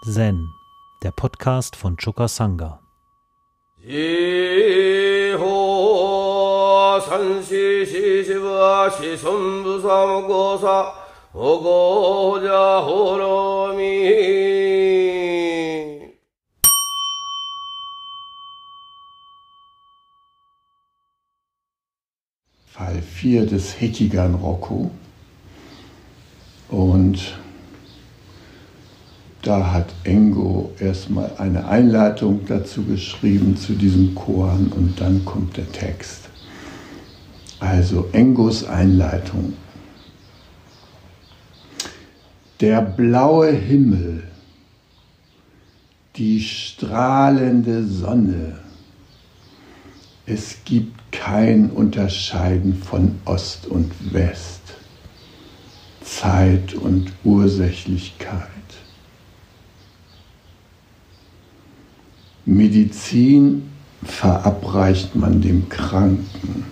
Zen, der Podcast von Choka Sangha. Fall 4 des Hekiganroku. Und da hat Engo erstmal eine Einleitung dazu geschrieben, zu diesem Koan, und dann kommt der Text. Also Engos Einleitung. Der blaue Himmel, die strahlende Sonne. Es gibt kein Unterscheiden von Ost und West, Zeit und Ursächlichkeit. Medizin verabreicht man dem Kranken.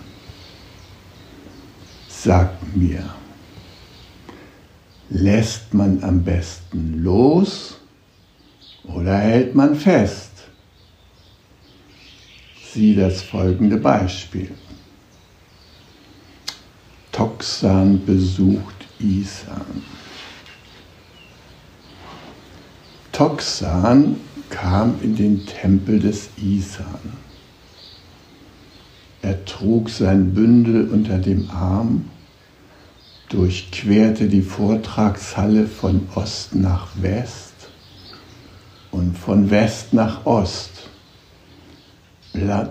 Sagt mir, lässt man am besten los oder hält man fest? Sieh das folgende Beispiel. Tokusan besucht Isan. Tokusan kam in den Tempel des Isan. Er trug sein Bündel unter dem Arm, durchquerte die Vortragshalle von Ost nach West und von West nach Ost.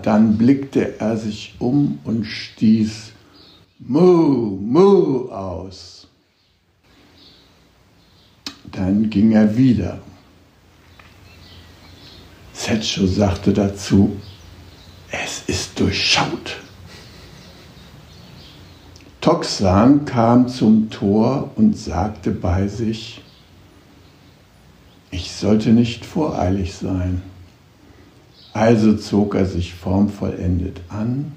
Dann blickte er sich um und stieß Mu, Mu aus. Dann ging er wieder. Teisho sagte dazu, es ist durchschaut. Tokusan kam zum Tor und sagte bei sich, ich sollte nicht voreilig sein. Also zog er sich formvollendet an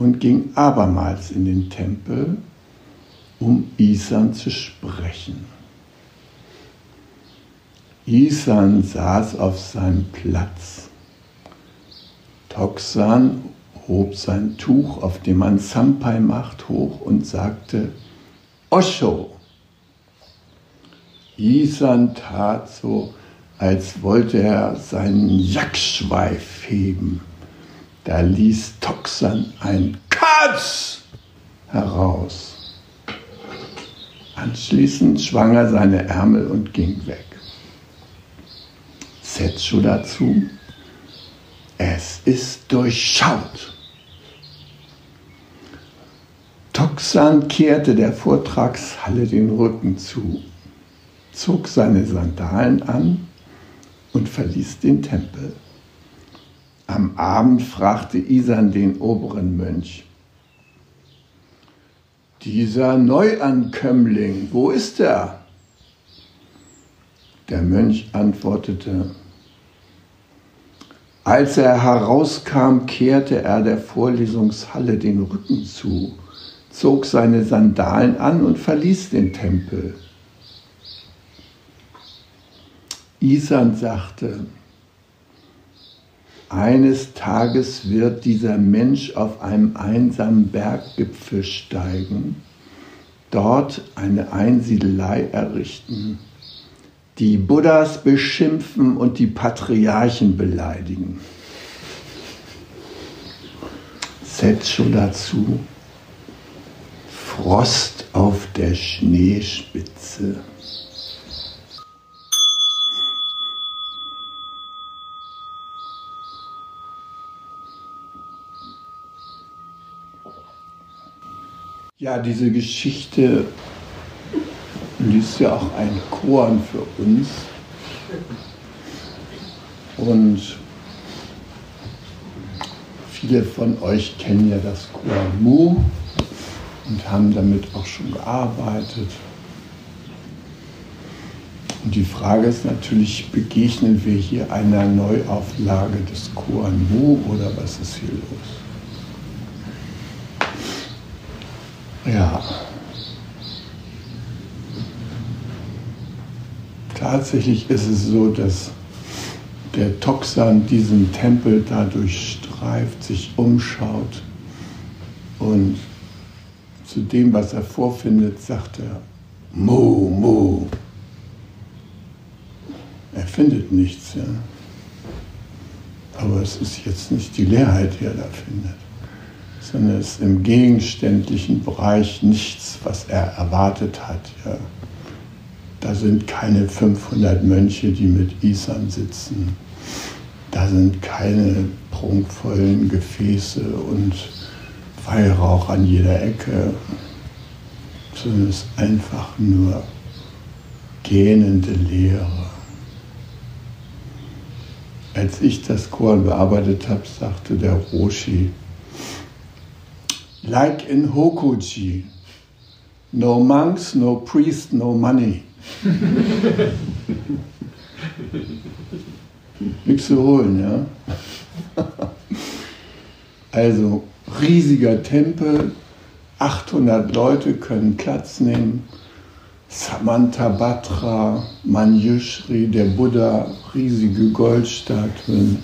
und ging abermals in den Tempel, um Isan zu sprechen. Isan saß auf seinem Platz. Tokusan hob sein Tuch, auf dem man Sampai macht, hoch und sagte, Osho! Isan tat so, als wollte er seinen Jackschweif heben. Da ließ Tokusan ein Katz heraus. Anschließend schwang er seine Ärmel und ging weg. Teisho dazu, es ist durchschaut. Tokusan kehrte der Vortragshalle den Rücken zu, zog seine Sandalen an und verließ den Tempel. Am Abend fragte Isan den oberen Mönch, dieser Neuankömmling, wo ist er? Der Mönch antwortete, als er herauskam, kehrte er der Vorlesungshalle den Rücken zu, zog seine Sandalen an und verließ den Tempel. Isan sagte, eines Tages wird dieser Mensch auf einem einsamen Berggipfel steigen, dort eine Einsiedelei errichten, die Buddhas beschimpfen und die Patriarchen beleidigen. Seppo dazu, Frost auf der Schneespitze. Ja, diese Geschichte liest ja auch ein Koan für uns. Und viele von euch kennen ja das Koan Mu und haben damit auch schon gearbeitet. Und die Frage ist natürlich, begegnen wir hier einer Neuauflage des Koan Mu oder was ist hier los? Ja. Tatsächlich ist es so, dass der Tokusan diesen Tempel dadurch streift, sich umschaut und zu dem, was er vorfindet, sagt er Mo, Mo. Er findet nichts, ja. Aber es ist jetzt nicht die Leerheit, die er da findet, sondern es ist im gegenständlichen Bereich nichts, was er erwartet hat. Ja. Da sind keine 500 Mönche, die mit Isan sitzen. Da sind keine prunkvollen Gefäße und Weihrauch an jeder Ecke, sondern es ist einfach nur gähnende Leere. Als ich das Koan bearbeitet habe, sagte der Roshi, like in Hokuji, no monks, no priest, no money. Nichts zu holen, ja? Also riesiger Tempel, 800 Leute können Platz nehmen. Samantabhadra, Manjushri, der Buddha, riesige Goldstatuen,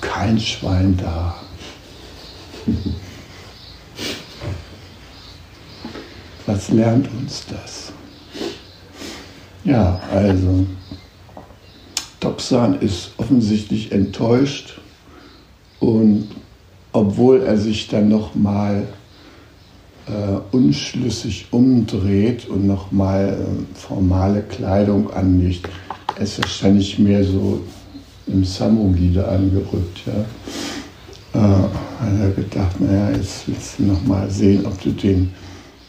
kein Schwein da. Was lernt uns das? Ja, also, Tokusan ist offensichtlich enttäuscht und obwohl er sich dann nochmal unschlüssig umdreht und nochmal formale Kleidung anlegt. Er ist wahrscheinlich mehr so im Samogide angerückt. Ja? Hat er gedacht, naja, jetzt willst du nochmal sehen, ob du den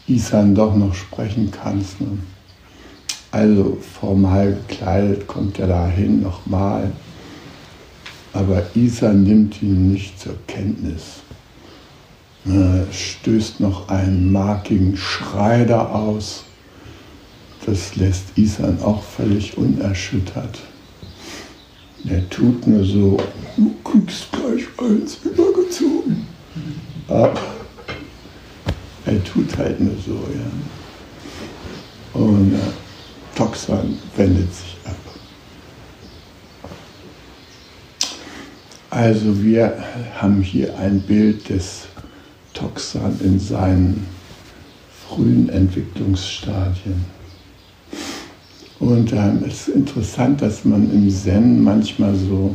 Isan doch noch sprechen kannst. Ne? Also formal gekleidet kommt er dahin nochmal, aber Isan nimmt ihn nicht zur Kenntnis. Stößt noch einen markigen Schrei da aus. Das lässt Isan auch völlig unerschüttert. Er tut nur so, du kriegst gleich eins übergezogen. Aber er tut halt nur so, ja. Und Tokusan wendet sich ab. Also wir haben hier ein Bild des Tokusan in seinen frühen Entwicklungsstadien. Und es ist interessant, dass man im Zen manchmal so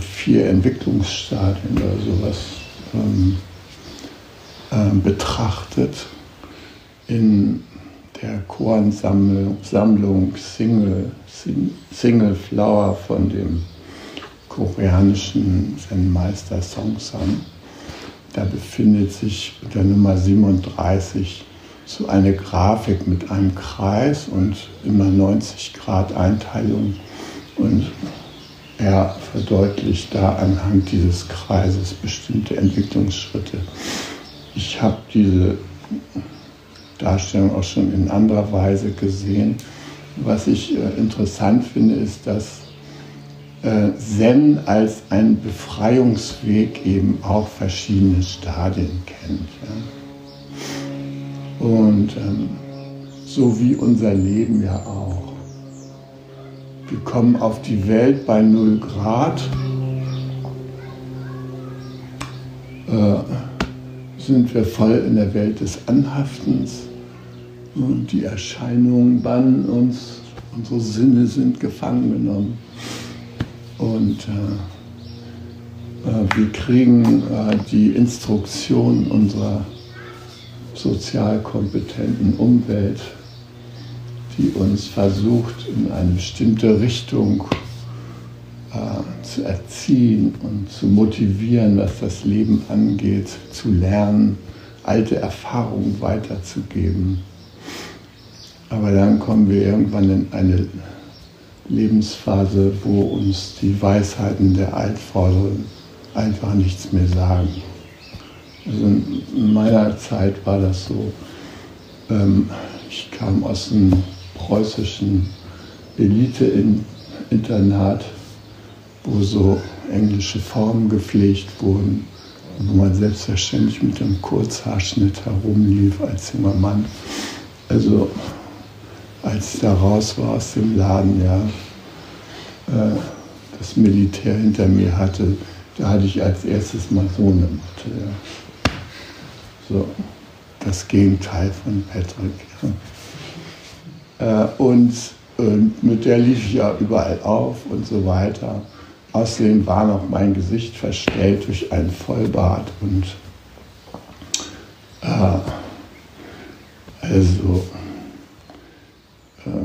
4 Entwicklungsstadien oder sowas betrachtet. In der Koan-Sammlung Single Flower von dem koreanischen Zen-Meister Songsan. Da befindet sich unter Nummer 37 so eine Grafik mit einem Kreis und immer 90 Grad Einteilung. Und er verdeutlicht da anhand dieses Kreises bestimmte Entwicklungsschritte. Ich habe diese Darstellung auch schon in anderer Weise gesehen. Was ich interessant finde, ist, dass Zen als ein Befreiungsweg eben auch verschiedene Stadien kennt. Ja? Und so wie unser Leben ja auch. Wir kommen auf die Welt bei 0 Grad, sind wir voll in der Welt des Anhaftens und die Erscheinungen bannen uns, unsere Sinne sind gefangen genommen. Und wir kriegen die Instruktion unserer sozial kompetenten Umwelt, die uns versucht, in eine bestimmte Richtung zu erziehen und zu motivieren, was das Leben angeht, zu lernen, alte Erfahrungen weiterzugeben. Aber dann kommen wir irgendwann in eine Lebensphase, wo uns die Weisheiten der Altforderung einfach nichts mehr sagen. Also in meiner Zeit war das so, ich kam aus einem preußischen Elite-Internat, wo so englische Formen gepflegt wurden, wo man selbstverständlich mit einem Kurzhaarschnitt herumlief als junger Mann. Also als ich da raus war aus dem Laden, ja, das Militär hinter mir hatte, da hatte ich als erstes mal so eine Mutter. Ja. So, das Gegenteil von Patrick. Ja. Und mit der lief ich ja überall auf und so weiter. Außerdem war noch mein Gesicht verstellt durch einen Vollbart und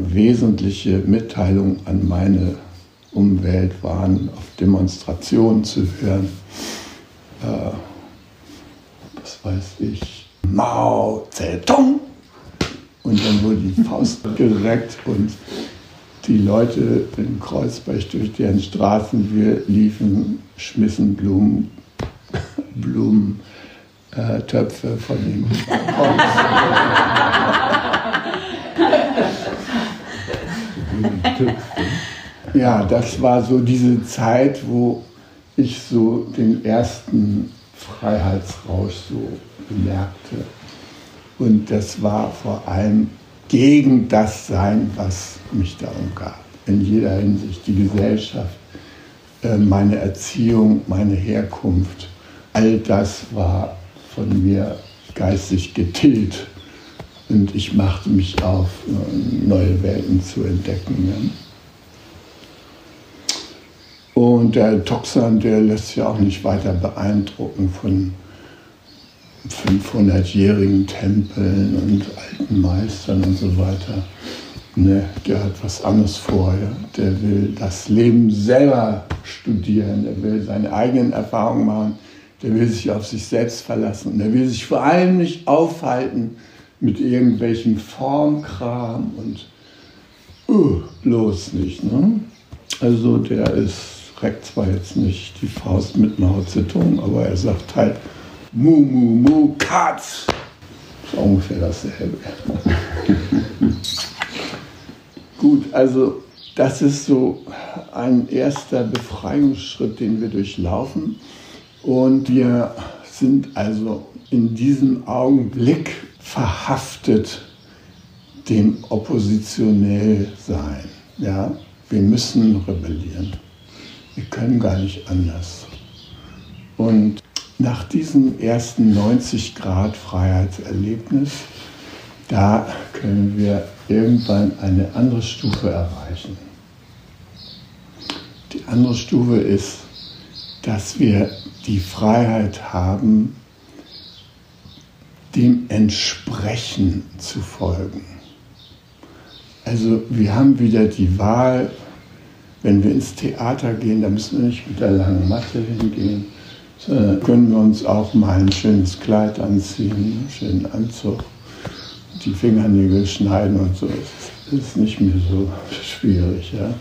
wesentliche Mitteilungen an meine Umwelt waren auf Demonstrationen zu hören. Was weiß ich, Mao Zedong! Und dann wurde die Faust gereckt und die Leute in Kreuzberg, durch deren Straßen wir liefen, schmissen Blumentöpfe von dem Kopf. Ja, das war so diese Zeit, wo ich so den ersten Freiheitsrausch so bemerkte. Und das war vor allem gegen das Sein, was mich da umgab. In jeder Hinsicht, die Gesellschaft, meine Erziehung, meine Herkunft, all das war von mir geistig getilgt. Und ich machte mich auf, neue Welten zu entdecken. Und der Tokusan, der lässt sich auch nicht weiter beeindrucken von 500-jährigen Tempeln und alten Meistern und so weiter. Ne, der hat was anderes vor. Ja? Der will das Leben selber studieren, der will seine eigenen Erfahrungen machen, der will sich auf sich selbst verlassen, der will sich vor allem nicht aufhalten mit irgendwelchen Formkram und bloß nicht. Ne? Also der reckt zwar jetzt nicht die Faust mit Mao Zedong, aber er sagt halt, Mu, mu, mu, Katz! Das ist ungefähr dasselbe. Gut, also das ist so ein erster Befreiungsschritt, den wir durchlaufen. Und wir sind also in diesem Augenblick verhaftet dem oppositionell Sein. Ja? Wir müssen rebellieren. Wir können gar nicht anders. Und nach diesem ersten 90 Grad Freiheitserlebnis, da können wir irgendwann eine andere Stufe erreichen. Die andere Stufe ist, dass wir die Freiheit haben, dem Entsprechen zu folgen. Also wir haben wieder die Wahl, wenn wir ins Theater gehen, da müssen wir nicht mit der langen Matte hingehen, können wir uns auch mal ein schönes Kleid anziehen, einen schönen Anzug, die Fingernägel schneiden und so. Das ist nicht mehr so schwierig. Ja?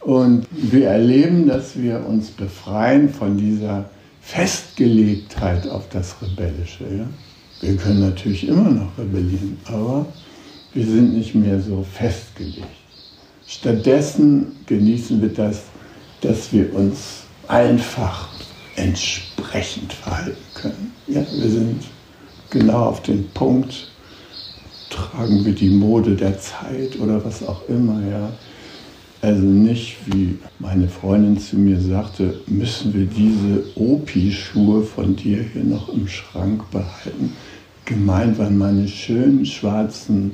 Und wir erleben, dass wir uns befreien von dieser Festgelegtheit auf das Rebellische. Ja? Wir können natürlich immer noch rebellieren, aber wir sind nicht mehr so festgelegt. Stattdessen genießen wir das, dass wir uns einfach entsprechend verhalten können. Ja, wir sind genau auf den Punkt, tragen wir die Mode der Zeit oder was auch immer. Ja. Also nicht, wie meine Freundin zu mir sagte, müssen wir diese Opi-Schuhe von dir hier noch im Schrank behalten. Gemeint waren meine schönen schwarzen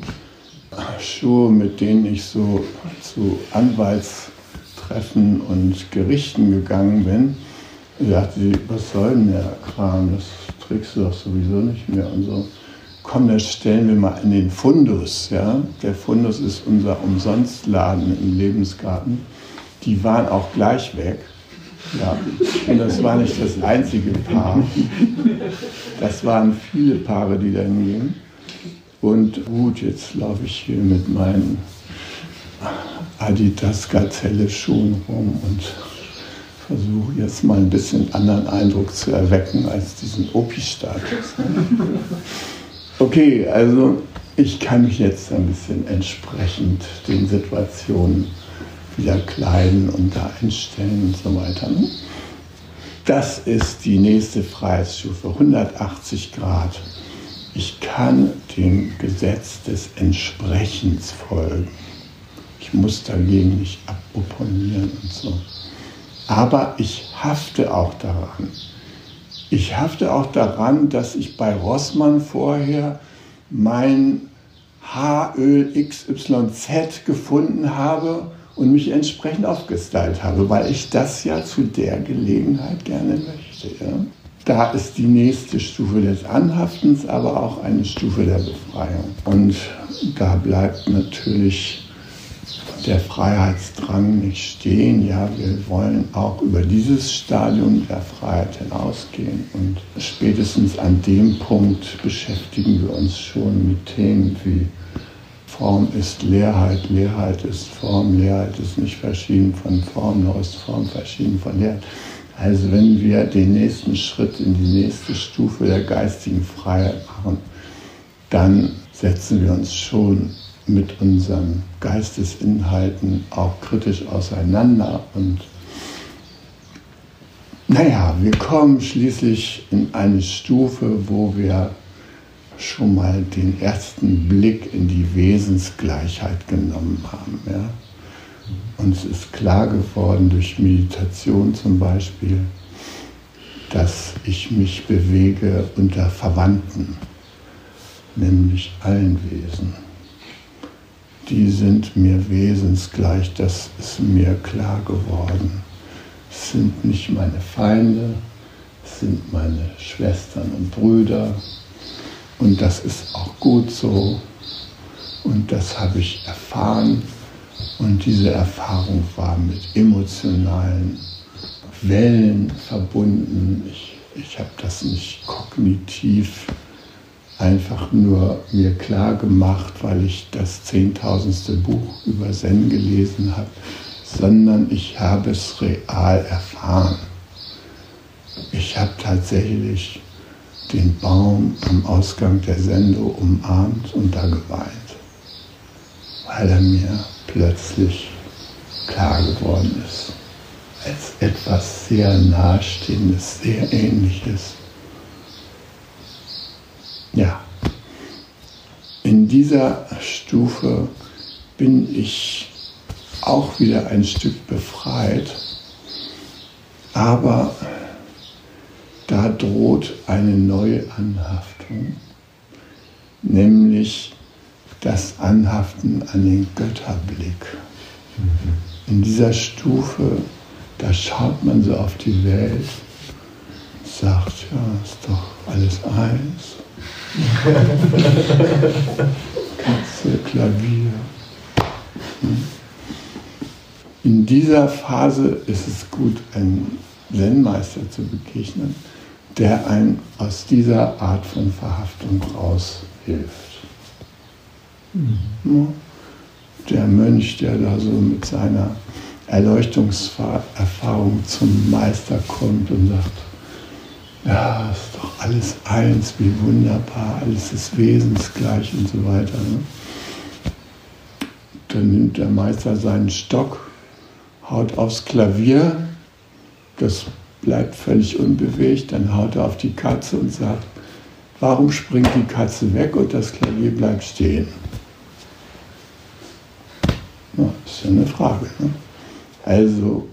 Schuhe, mit denen ich so zu Anwaltstreffen und Gerichten gegangen bin. Da dachte sie, was soll denn der Kram, das trägst du doch sowieso nicht mehr und so. Komm, das stellen wir mal in den Fundus, ja. Der Fundus ist unser Umsonstladen im Lebensgarten. Die waren auch gleich weg, ja. Und das war nicht das einzige Paar. Das waren viele Paare, die da hingingen. Und gut, jetzt laufe ich hier mit meinen Adidas-Gazelle-Schuhen rum und versuche jetzt mal ein bisschen anderen Eindruck zu erwecken als diesen Opi-Status. Okay, also ich kann mich jetzt ein bisschen entsprechend den Situationen wieder kleiden und da einstellen und so weiter. Das ist die nächste Freiheitsstufe, 180 Grad. Ich kann dem Gesetz des Entsprechens folgen. Ich muss dagegen nicht opponieren und so. Aber ich hafte auch daran. Ich hafte auch daran, dass ich bei Rossmann vorher mein Haaröl XYZ gefunden habe und mich entsprechend aufgestylt habe, weil ich das ja zu der Gelegenheit gerne möchte. Ja? Da ist die nächste Stufe des Anhaftens, aber auch eine Stufe der Befreiung. Und da bleibt natürlich der Freiheitsdrang nicht stehen. Ja, wir wollen auch über dieses Stadium der Freiheit hinausgehen. Und spätestens an dem Punkt beschäftigen wir uns schon mit Themen wie Form ist Leerheit, Leerheit ist Form, Leerheit ist nicht verschieden von Form, nur ist Form verschieden von Leerheit. Also wenn wir den nächsten Schritt in die nächste Stufe der geistigen Freiheit machen, dann setzen wir uns schon mit unseren Geistesinhalten auch kritisch auseinander. Und naja, wir kommen schließlich in eine Stufe, wo wir schon mal den ersten Blick in die Wesensgleichheit genommen haben. Ja? Uns ist klar geworden, durch Meditation zum Beispiel, dass ich mich bewege unter Verwandten, nämlich allen Wesen. Die sind mir wesensgleich, das ist mir klar geworden. Es sind nicht meine Feinde, es sind meine Schwestern und Brüder. Und das ist auch gut so. Und das habe ich erfahren. Und diese Erfahrung war mit emotionalen Wellen verbunden. Ich habe das nicht kognitiv einfach nur mir klar gemacht, weil ich das 10.000. Buch über Zen gelesen habe, sondern ich habe es real erfahren. Ich habe tatsächlich den Baum am Ausgang der Sendo umarmt und da geweint, weil er mir plötzlich klar geworden ist, als etwas sehr Nahestehendes, sehr Ähnliches. Ja, in dieser Stufe bin ich auch wieder ein Stück befreit, aber da droht eine neue Anhaftung, nämlich das Anhaften an den Götterblick. In dieser Stufe, da schaut man so auf die Welt, sagt, ja, ist doch alles eins. Katze, Klavier. In dieser Phase ist es gut, einem Zen-Meister zu begegnen, der einen aus dieser Art von Verhaftung raushilft. Mhm. Der Mönch, der da so mit seiner Erleuchtungserfahrung zum Meister kommt und sagt, ja, ist doch alles eins, wie wunderbar, alles ist wesensgleich und so weiter. Ne? Dann nimmt der Meister seinen Stock, haut aufs Klavier, das bleibt völlig unbewegt, dann haut er auf die Katze und sagt, warum springt die Katze weg und das Klavier bleibt stehen? Na, ist ja eine Frage. Ne? Also,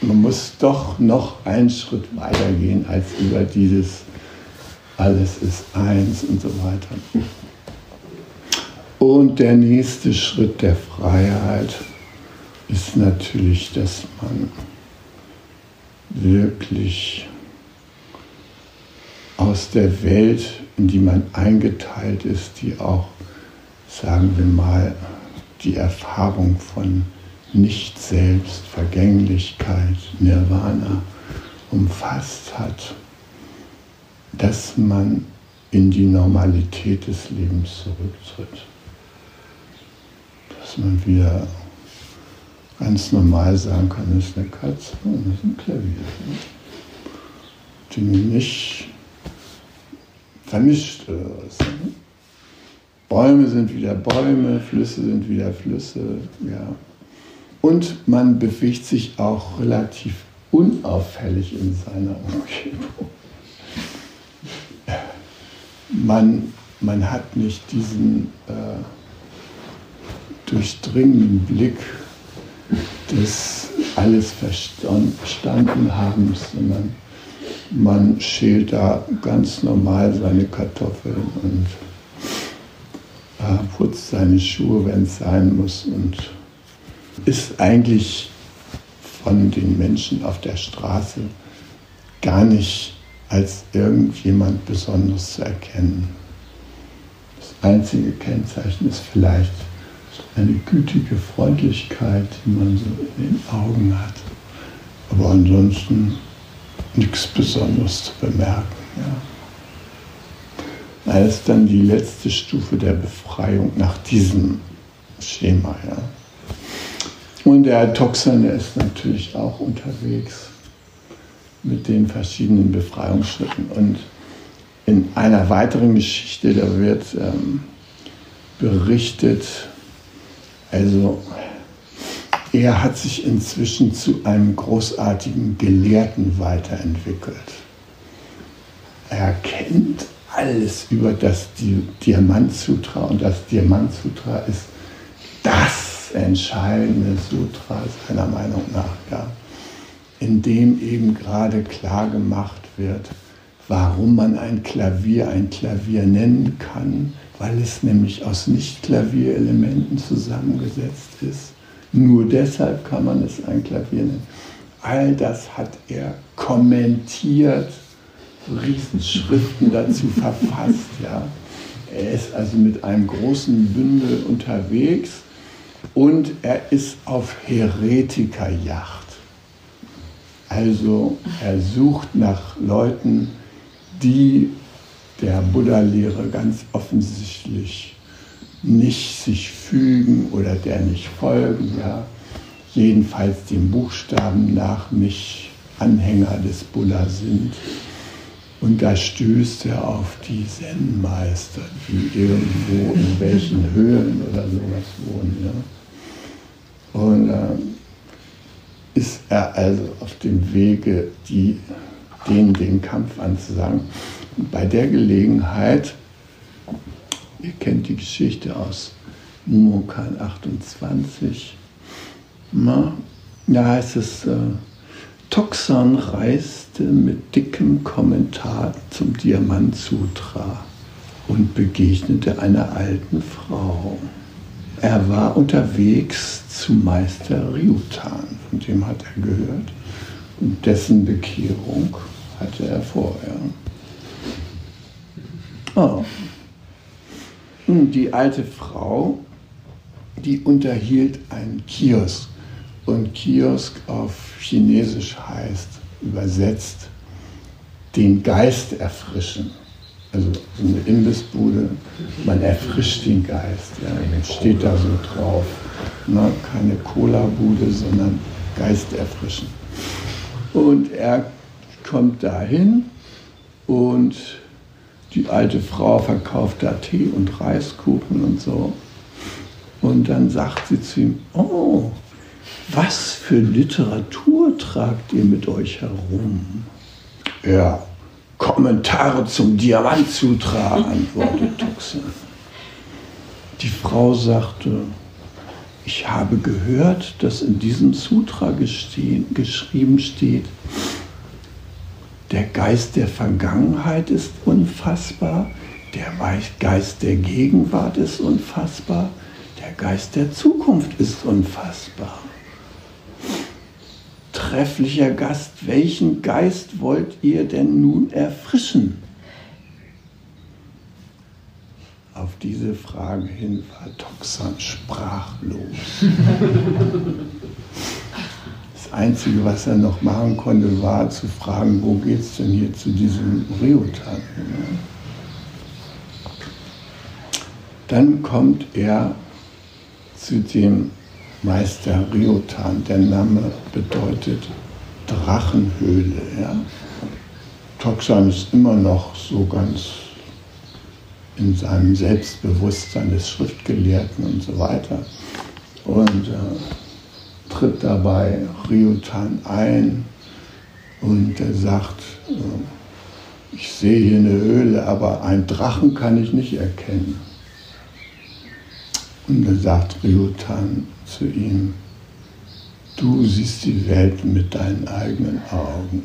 man muss doch noch einen Schritt weitergehen als über dieses alles ist eins und so weiter. Und der nächste Schritt der Freiheit ist natürlich, dass man wirklich aus der Welt, in die man eingeteilt ist, die auch, sagen wir mal, die Erfahrung von Nicht-Selbst, Vergänglichkeit, Nirvana umfasst hat, dass man in die Normalität des Lebens zurücktritt. Dass man wieder ganz normal sagen kann, das ist eine Katze und das ist ein Klavier. Die nicht vermischt oder was. Bäume sind wieder Bäume, Flüsse sind wieder Flüsse, ja. Und man bewegt sich auch relativ unauffällig in seiner Umgebung. man hat nicht diesen durchdringenden Blick des alles Verstandenhabens, sondern man schält da ganz normal seine Kartoffeln und putzt seine Schuhe, wenn es sein muss, und ist eigentlich von den Menschen auf der Straße gar nicht als irgendjemand Besonderes zu erkennen. Das einzige Kennzeichen ist vielleicht eine gütige Freundlichkeit, die man so in den Augen hat. Aber ansonsten nichts Besonderes zu bemerken. Ja. Das ist dann die letzte Stufe der Befreiung nach diesem Schema. Ja. Und der Tokusan, der ist natürlich auch unterwegs mit den verschiedenen Befreiungsschritten. Und in einer weiteren Geschichte, da wird berichtet, also er hat sich inzwischen zu einem großartigen Gelehrten weiterentwickelt. Er kennt alles über das Diamant-Sutra, und das Diamant-Sutra ist das entscheidende Sutra seiner Meinung nach, ja, in dem eben gerade klar gemacht wird, warum man ein Klavier nennen kann, weil es nämlich aus Nicht-Klavierelementen zusammengesetzt ist. Nur deshalb kann man es ein Klavier nennen. All das hat er kommentiert, Riesenschriften dazu verfasst. Ja. Er ist also mit einem großen Bündel unterwegs und er ist auf Heretikerjagd. Also er sucht nach Leuten, die der Buddha-Lehre ganz offensichtlich nicht sich fügen oder der nicht folgen, ja, jedenfalls dem Buchstaben nach nicht Anhänger des Buddha sind. Und da stößt er auf die Zen-Meister, die irgendwo in welchen Höhlen oder sowas wohnen. Ja. Und ist er also auf dem Wege, denen den Kampf anzusagen. Und bei der Gelegenheit, ihr kennt die Geschichte aus Mumonkan 28, na, da heißt es, Tokusan reiste mit dickem Kommentar zum Diamant-Sutra und begegnete einer alten Frau. Er war unterwegs zu Meister Ryutan, von dem hat er gehört, und dessen Bekehrung hatte er vorher. Oh. Die alte Frau, die unterhielt einen Kiosk, und Kiosk auf Chinesisch heißt übersetzt den Geist erfrischen. Also so eine Imbissbude, man erfrischt den Geist, ja, steht da so drauf. Na, keine Cola-Bude, sondern Geist erfrischen. Und er kommt dahin und die alte Frau verkauft da Tee und Reiskuchen und so. Und dann sagt sie zu ihm, oh, was für Literatur tragt ihr mit euch herum? Ja, Kommentare zum Diamant-Sutra, antwortet Tokusan. Die Frau sagte, ich habe gehört, dass in diesem Sutra geschrieben steht, der Geist der Vergangenheit ist unfassbar, der Geist der Gegenwart ist unfassbar, der Geist der Zukunft ist unfassbar. Trefflicher Gast, welchen Geist wollt ihr denn nun erfrischen? Auf diese Frage hin war Tokusan sprachlos. Das Einzige, was er noch machen konnte, war zu fragen, wo geht's denn hier zu diesem Ryutan? Dann kommt er zu dem Meister Ryutan. Der Name bedeutet Drachenhöhle. Ja? Tokusan ist immer noch so ganz in seinem Selbstbewusstsein des Schriftgelehrten und so weiter. Und tritt dabei Ryutan ein und er sagt, Ich sehe hier eine Höhle, aber einen Drachen kann ich nicht erkennen. Und dann sagt Ryutan zu ihm, du siehst die Welt mit deinen eigenen Augen.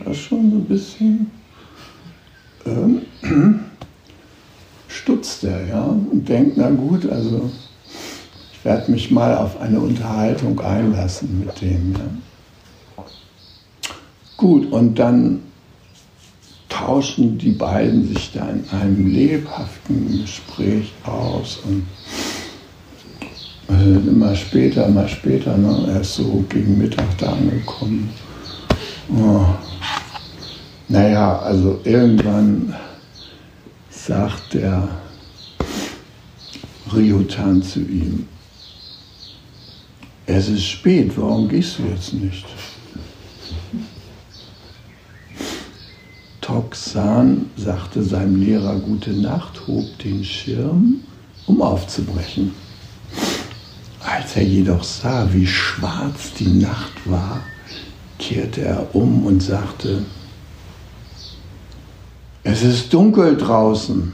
Ist das schon so ein bisschen? Stutzt er, ja, und denkt, na gut, also ich werde mich mal auf eine Unterhaltung einlassen mit dem. Ja. Gut, und dann tauschen die beiden sich da in einem lebhaften Gespräch aus und immer später, ne? Er ist so gegen Mittag da angekommen. Oh. Naja, also irgendwann sagt der Ryutan zu ihm, es ist spät, warum gehst du jetzt nicht? Tokusan sagte seinem Lehrer gute Nacht, hob den Schirm, um aufzubrechen. Als er jedoch sah, wie schwarz die Nacht war, kehrte er um und sagte, es ist dunkel draußen.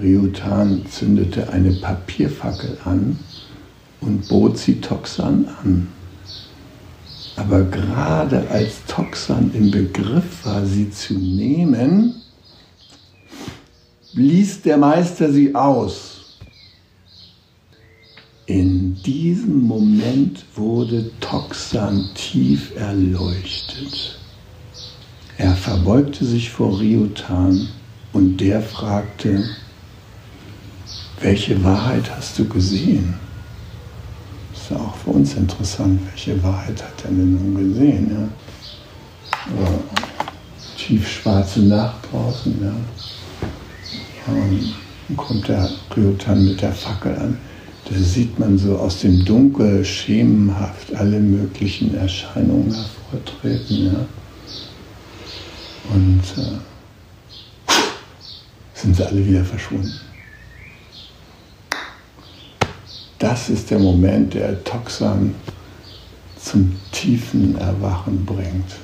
Ryutan zündete eine Papierfackel an und bot sie Tokusan an. Aber gerade als Tokusan im Begriff war, sie zu nehmen, blies der Meister sie aus. In diesem Moment wurde Tokusan tief erleuchtet. Er verbeugte sich vor Ryutan und der fragte, welche Wahrheit hast du gesehen? Ist ja auch für uns interessant, welche Wahrheit hat er denn nun gesehen? Ja? Oder tiefschwarze Nacht draußen. Ja? Ja, und dann kommt der Ryutan mit der Fackel an. Da sieht man so aus dem Dunkel schemenhaft alle möglichen Erscheinungen hervortreten. Ja? Und sind sie alle wieder verschwunden. Das ist der Moment, der Tokusan zum tiefen Erwachen bringt.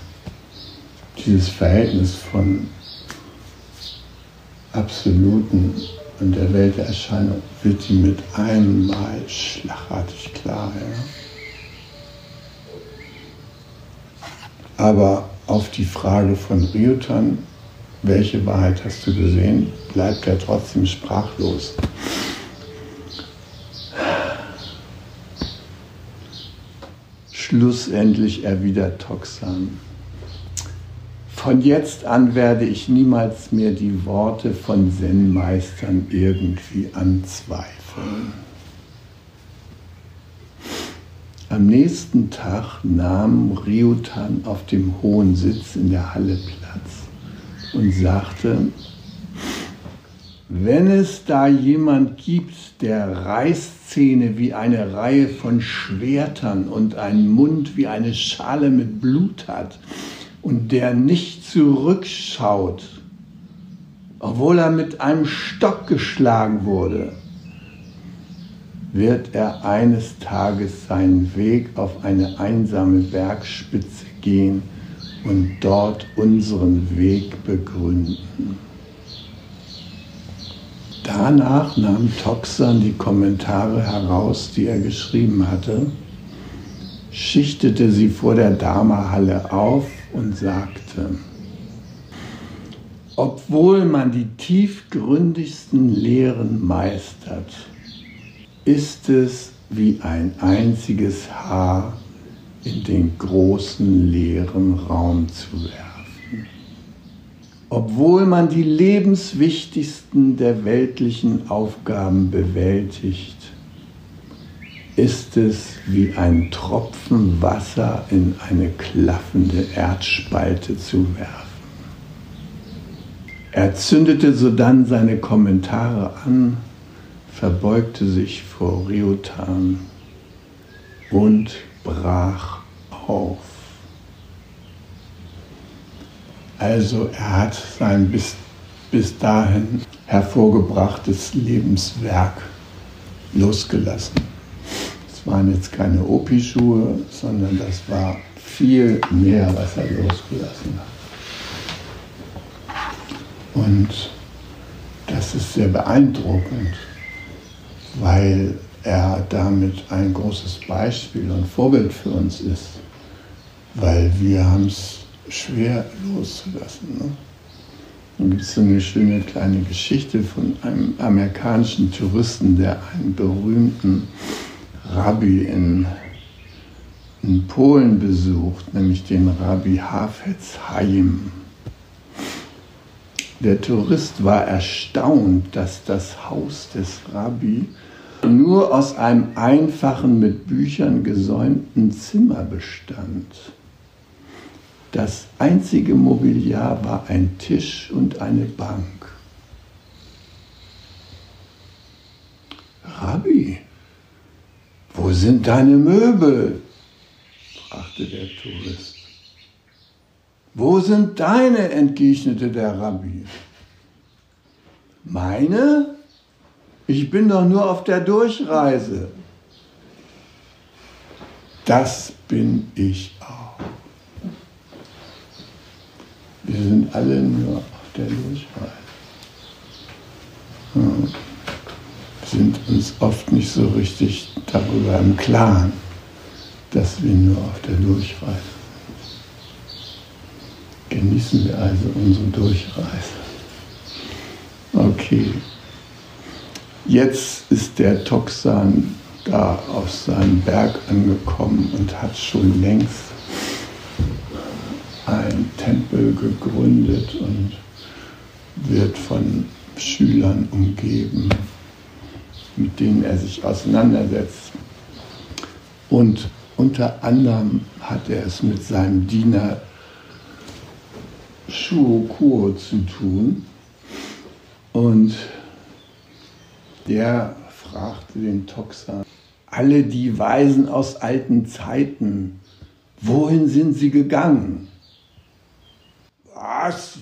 Dieses Verhältnis von Absoluten und der Welt der Erscheinung wird ihm mit einem Mal schlagartig klar. Ja? Aber auf die Frage von Ryutan, welche Wahrheit hast du gesehen, bleibt er trotzdem sprachlos. Schlussendlich erwidert Tokusan, von jetzt an werde ich niemals mehr die Worte von Zen-Meistern irgendwie anzweifeln. Am nächsten Tag nahm Ryutan auf dem hohen Sitz in der Halle Platz und sagte, wenn es da jemand gibt, der Reißzähne wie eine Reihe von Schwertern und einen Mund wie eine Schale mit Blut hat und der nicht zurückschaut, obwohl er mit einem Stock geschlagen wurde, wird er eines Tages seinen Weg auf eine einsame Bergspitze gehen und dort unseren Weg begründen. Danach nahm Tokusan die Kommentare heraus, die er geschrieben hatte, schichtete sie vor der Dharma-Halle auf und sagte, obwohl man die tiefgründigsten Lehren meistert, ist es wie ein einziges Haar in den großen leeren Raum zu werfen. Obwohl man die lebenswichtigsten der weltlichen Aufgaben bewältigt, ist es wie ein Tropfen Wasser in eine klaffende Erdspalte zu werfen. Er zündete sodann seine Kommentare an, verbeugte sich vor Ryutan und brach auf. Also er hat sein bis dahin hervorgebrachtes Lebenswerk losgelassen. Es waren jetzt keine Opischuhe, sondern das war viel mehr, was er losgelassen hat. Und das ist sehr beeindruckend, weil er damit ein großes Beispiel und Vorbild für uns ist, weil wir haben es schwer loszulassen. Ne? Da gibt es so eine schöne kleine Geschichte von einem amerikanischen Touristen, der einen berühmten Rabbi in Polen besucht, nämlich den Rabbi Hafetz Hayim. Der Tourist war erstaunt, dass das Haus des Rabbi nur aus einem einfachen, mit Büchern gesäumten Zimmer bestand. Das einzige Mobiliar war ein Tisch und eine Bank. Rabbi, wo sind deine Möbel? Fragte der Tourist. Wo sind deine? Entgegnete der Rabbi. Meine? Ich bin doch nur auf der Durchreise. Das bin ich auch. Wir sind alle nur auf der Durchreise. Hm. Wir sind uns oft nicht so richtig darüber im Klaren, dass wir nur auf der Durchreise sind. Genießen wir also unsere Durchreise. Okay. Jetzt ist der Tokusan da auf seinem Berg angekommen und hat schon längst einen Tempel gegründet und wird von Schülern umgeben, mit denen er sich auseinandersetzt. Und unter anderem hat er es mit seinem Diener Shuko zu tun. Und der fragte den Tokusan, alle die Weisen aus alten Zeiten, wohin sind sie gegangen?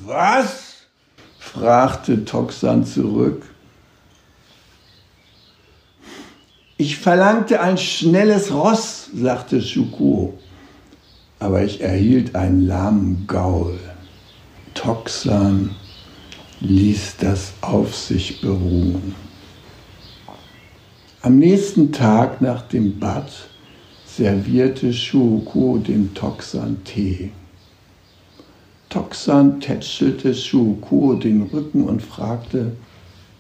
Was? Fragte Tokusan zurück. Ich verlangte ein schnelles Ross, sagte Shuko, aber ich erhielt einen lahmen Gaul. Tokusan ließ das auf sich beruhen. Am nächsten Tag nach dem Bad servierte Shuko dem Tokusan Tee. Tokusan tätschelte Shuko den Rücken und fragte,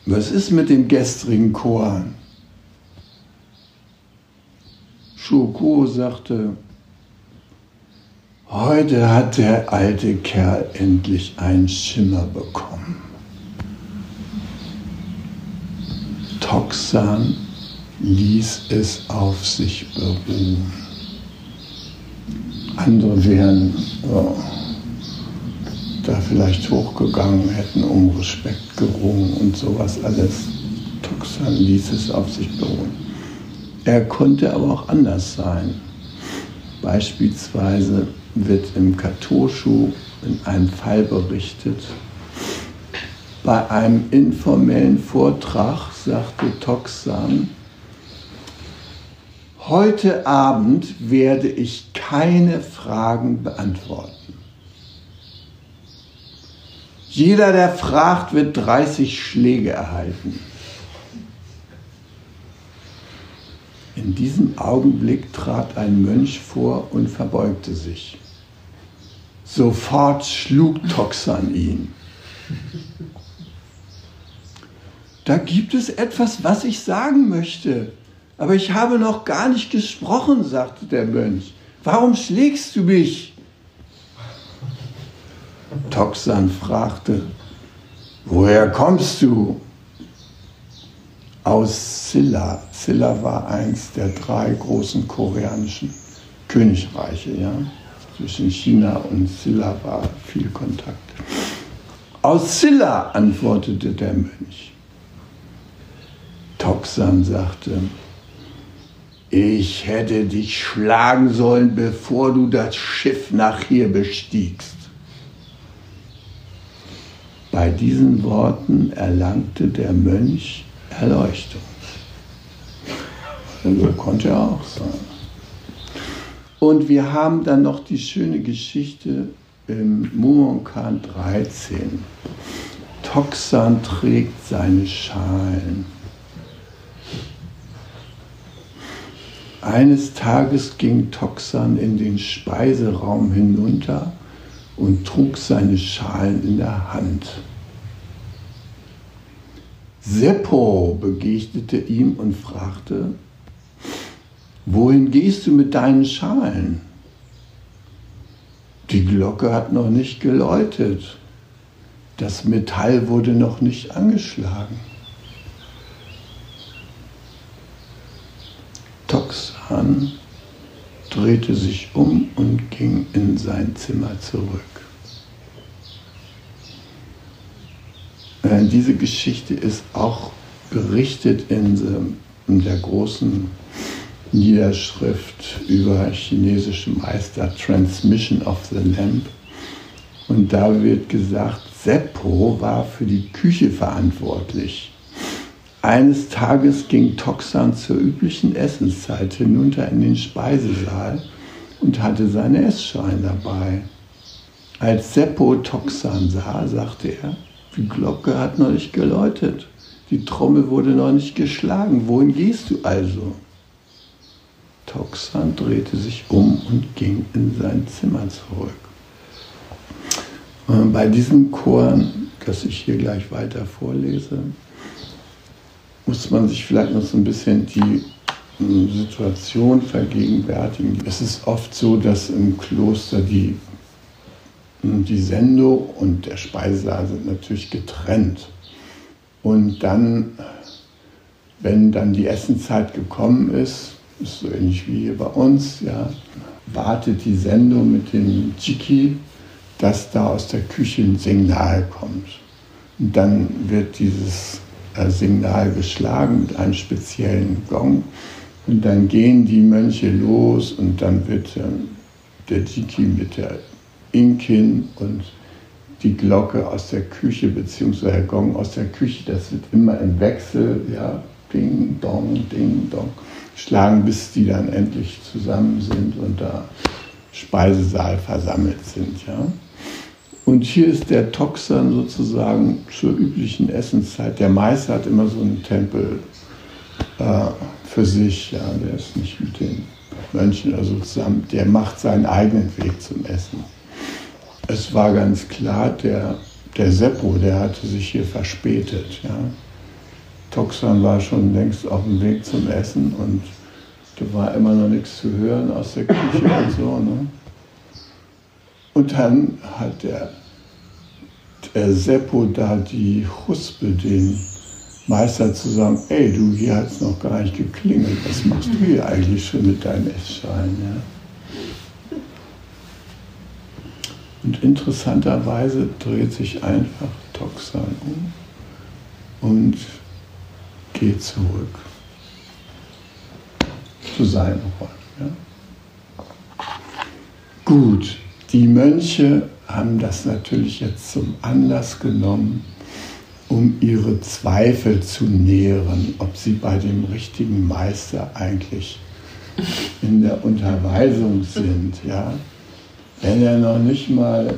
was ist mit dem gestrigen Koan? Shuko sagte, heute hat der alte Kerl endlich einen Schimmer bekommen. Tokusan ließ es auf sich beruhen. Andere wären da vielleicht hochgegangen, hätten um Respekt gerungen und sowas alles. Tokusan ließ es auf sich beruhen. Er konnte aber auch anders sein. Beispielsweise wird im Katoschu in einem Fall berichtet, bei einem informellen Vortrag sagte Tokusan, heute Abend werde ich keine Fragen beantworten. Jeder, der fragt, wird 30 Schläge erhalten. In diesem Augenblick trat ein Mönch vor und verbeugte sich. Sofort schlug Tokusan ihn. Da gibt es etwas, was ich sagen möchte. Aber ich habe noch gar nicht gesprochen, sagte der Mönch. Warum schlägst du mich? Tokusan fragte, woher kommst du? Aus Silla. Silla war eins der drei großen koreanischen Königreiche. Ja? Zwischen China und Silla war viel Kontakt. Aus Silla, antwortete der Mönch. Tokusan sagte, ich hätte dich schlagen sollen, bevor du das Schiff nach hier bestiegst. Bei diesen Worten erlangte der Mönch Erleuchtung. So konnte er auch sein. Und wir haben dann noch die schöne Geschichte im Mumonkan 13. Tokusan trägt seine Schalen. Eines Tages ging Tokusan in den Speiseraum hinunter und trug seine Schalen in der Hand. Seppo begegnete ihm und fragte: Wohin gehst du mit deinen Schalen? Die Glocke hat noch nicht geläutet. Das Metall wurde noch nicht angeschlagen. Tokusan drehte sich um und ging in sein Zimmer zurück. Diese Geschichte ist auch berichtet in der großen Niederschrift über chinesische Meister, Transmission of the Lamp. Und da wird gesagt, Seppo war für die Küche verantwortlich. Eines Tages ging Tokusan zur üblichen Essenszeit hinunter in den Speisesaal und hatte seine Essschalen dabei. Als Seppo Tokusan sah, sagte er: Die Glocke hat noch nicht geläutet, die Trommel wurde noch nicht geschlagen, wohin gehst du also? Tokusan drehte sich um und ging in sein Zimmer zurück. Und bei diesem Koan, das ich hier gleich weiter vorlese, muss man sich vielleicht noch so ein bisschen die Situation vergegenwärtigen. Es ist oft so, dass im Kloster die Sendo und der Speisesaal sind natürlich getrennt. Und dann, wenn dann die Essenszeit gekommen ist, ist so ähnlich wie hier bei uns, ja, wartet die Sendo mit dem Chiki, dass da aus der Küche ein Signal kommt. Und dann wird dieses Signal geschlagen mit einem speziellen Gong. Und dann gehen die Mönche los und dann wird der Chiki mit der Inkin und die Glocke aus der Küche bzw. der Gong aus der Küche, das wird immer im Wechsel, ja, ding, dong, schlagen, bis die dann endlich zusammen sind und da Speisesaal versammelt sind, ja. Und hier ist der Tokusan sozusagen zur üblichen Essenszeit. Der Meister hat immer so einen Tempel für sich, ja, der ist nicht mit den Mönchen oder so zusammen, der macht seinen eigenen Weg zum Essen. Es war ganz klar, der Seppo, der hatte sich hier verspätet, ja. Tokusan war schon längst auf dem Weg zum Essen und da war immer noch nichts zu hören aus der Küche und so, ne? Und dann hat der Seppo da die Huspe, den Meister, zu sagen: Ey, du, hier hat es noch gar nicht geklingelt, was machst du hier eigentlich schon mit deinem Essschein, ja? Und interessanterweise dreht sich einfach Tokusan um und geht zurück zu seinen Räumen. Ja? Gut, die Mönche haben das natürlich jetzt zum Anlass genommen, um ihre Zweifel zu nähren, ob sie bei dem richtigen Meister eigentlich in der Unterweisung sind, ja. Wenn er noch nicht mal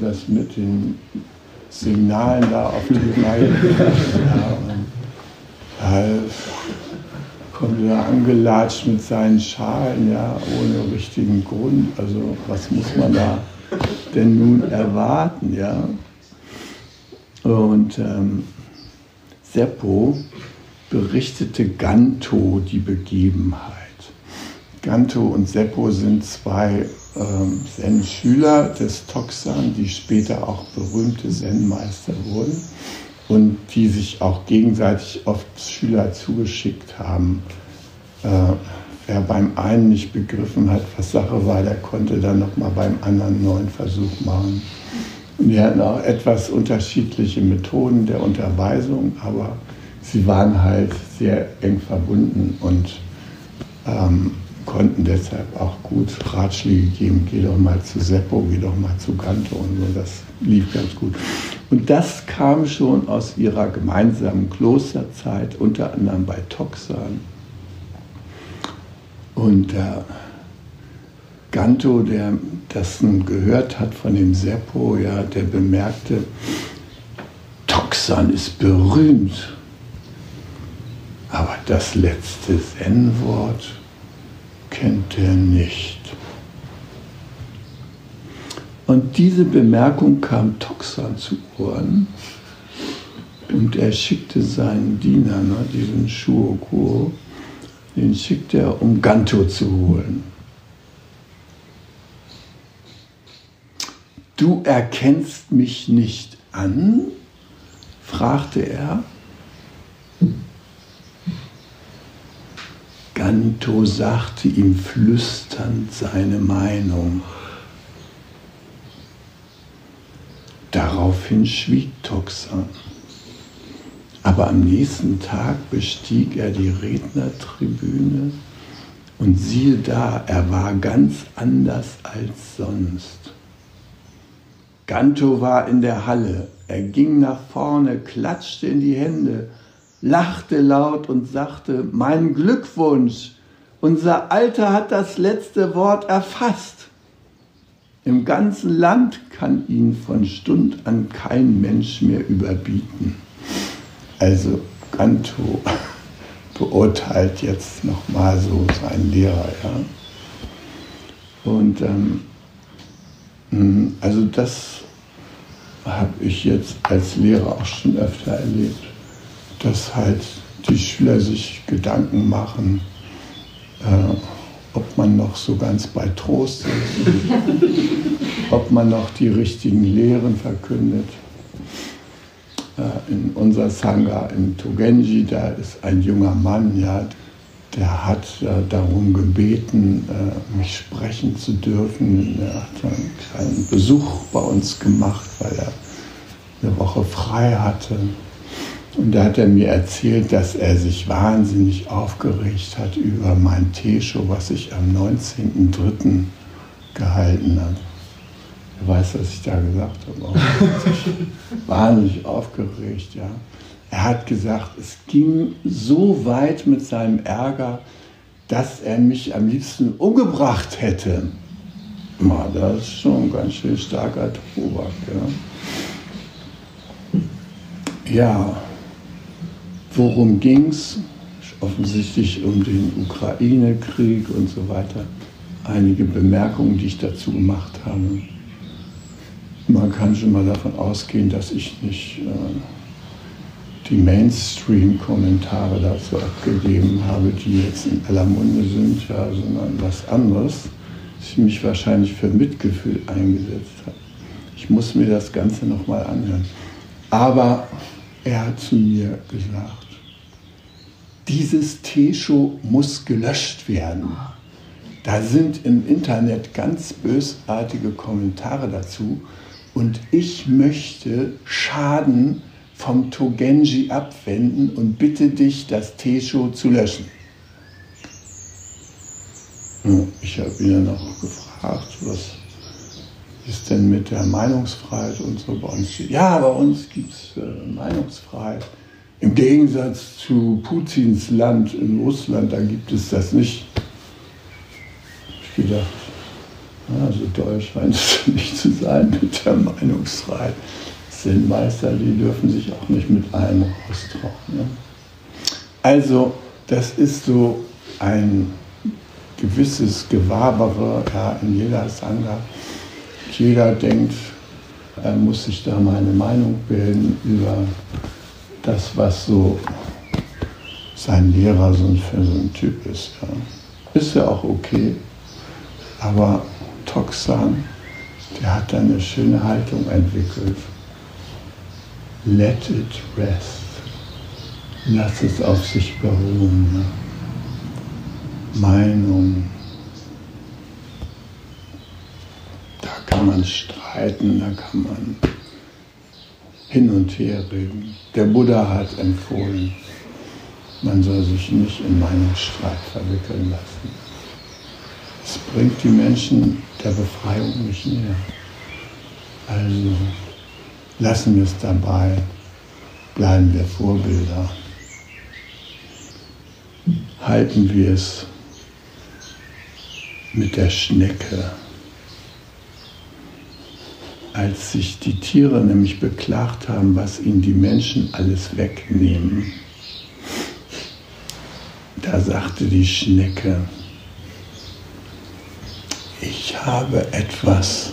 das mit den Signalen da auf die Reihe kommt er angelatscht mit seinen Schalen, ja, ohne richtigen Grund. Also was muss man da denn nun erwarten, ja? Und Seppo berichtete Ganto die Begebenheit. Ganto und Seppo sind zwei Zen-Schüler des Tokusan, die später auch berühmte Zen-Meister wurden und die sich auch gegenseitig oft Schüler zugeschickt haben. Wer beim einen nicht begriffen hat, was Sache war, der konnte dann nochmal beim anderen einen neuen Versuch machen. Und die hatten auch etwas unterschiedliche Methoden der Unterweisung, aber sie waren halt sehr eng verbunden und konnten deshalb auch gut Ratschläge geben: Geh doch mal zu Seppo, geh doch mal zu Ganto und so. Das lief ganz gut. Und das kam schon aus ihrer gemeinsamen Klosterzeit, unter anderem bei Tokusan. Und Ganto, der das gehört hat von dem Seppo, ja, der bemerkte, Tokusan ist berühmt. Aber das letzte Zen-Wort kennt er nicht. Und diese Bemerkung kam Tokusan zu Ohren und er schickte seinen Diener, ne, diesen Shuko, den schickte er, um Ganto zu holen. Du erkennst mich nicht an? Fragte er. Ganto sagte ihm flüsternd seine Meinung. Daraufhin schwieg Tokusan. Aber am nächsten Tag bestieg er die Rednertribüne und siehe da, er war ganz anders als sonst. Ganto war in der Halle. Er ging nach vorne, klatschte in die Hände, lachte laut und sagte, mein Glückwunsch, unser Alter hat das letzte Wort erfasst. Im ganzen Land kann ihn von Stund an kein Mensch mehr überbieten. Also Ganto beurteilt jetzt nochmal so seinen Lehrer. Ja? Und also das habe ich jetzt als Lehrer auch schon öfter erlebt, dass halt die Schüler sich Gedanken machen, ob man noch so ganz bei Trost ist, ob man noch die richtigen Lehren verkündet. In unserer Sangha in Togenji, da ist ein junger Mann, ja, der hat darum gebeten, mich sprechen zu dürfen. Er hat einen kleinen Besuch bei uns gemacht, weil er eine Woche frei hatte. Und da hat er mir erzählt, dass er sich wahnsinnig aufgeregt hat über mein Teisho, was ich am 19.03. gehalten habe. Er weiß, was ich da gesagt habe. Auch wahnsinnig aufgeregt, ja. Er hat gesagt, es ging so weit mit seinem Ärger, dass er mich am liebsten umgebracht hätte. Ma, das ist schon ein ganz schön starker Tobak. Ja, ja, worum ging es? Offensichtlich um den Ukraine-Krieg und so weiter. Einige Bemerkungen, die ich dazu gemacht habe. Man kann schon mal davon ausgehen, dass ich nicht die Mainstream-Kommentare dazu abgegeben habe, die jetzt in aller Munde sind, ja, sondern was anderes, dass ich mich wahrscheinlich für Mitgefühl eingesetzt habe. Ich muss mir das Ganze nochmal anhören. Aber er hat zu mir gesagt, dieses Teisho muss gelöscht werden. Da sind im Internet ganz bösartige Kommentare dazu und ich möchte Schaden vom Togenji abwenden und bitte dich, das Teisho zu löschen. Ich habe ihn dann auch gefragt, was ist denn mit der Meinungsfreiheit und so bei uns? Ja, bei uns gibt es Meinungsfreiheit. Im Gegensatz zu Putins Land in Russland, da gibt es das nicht. Ich habe gedacht, also deutsch scheint es nicht zu sein mit der Meinungsfreiheit. Zen-Meister, die dürfen sich auch nicht mit allem austrauen. Ne? Also, das ist so ein gewisses Gewabere, ja, in jeder Sangha. Jeder denkt, er muss sich da mal eine Meinung bilden über das, was so sein Lehrer für so ein Typ ist. Ja. Ist ja auch okay, aber Tokusan, der hat da eine schöne Haltung entwickelt. Let it rest. Lass es auf sich beruhen. Meinung. Da kann man streiten, da kann man hin und her reden. Der Buddha hat empfohlen, man soll sich nicht in Meinungsstreit verwickeln lassen. Es bringt die Menschen der Befreiung nicht näher. Also lassen wir es dabei, bleiben wir Vorbilder, halten wir es mit der Schnecke. Als sich die Tiere nämlich beklagt haben, was ihnen die Menschen alles wegnehmen, da sagte die Schnecke, ich habe etwas,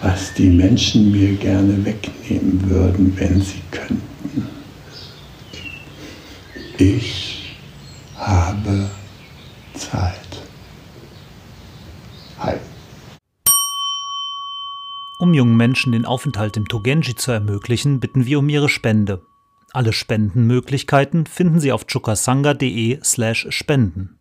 was die Menschen mir gerne wegnehmen würden, wenn sie könnten. Ich habe Zeit. Hi. Um jungen Menschen den Aufenthalt im Togenji zu ermöglichen, bitten wir um ihre Spende. Alle Spendenmöglichkeiten finden Sie auf chokasanga.de/spenden.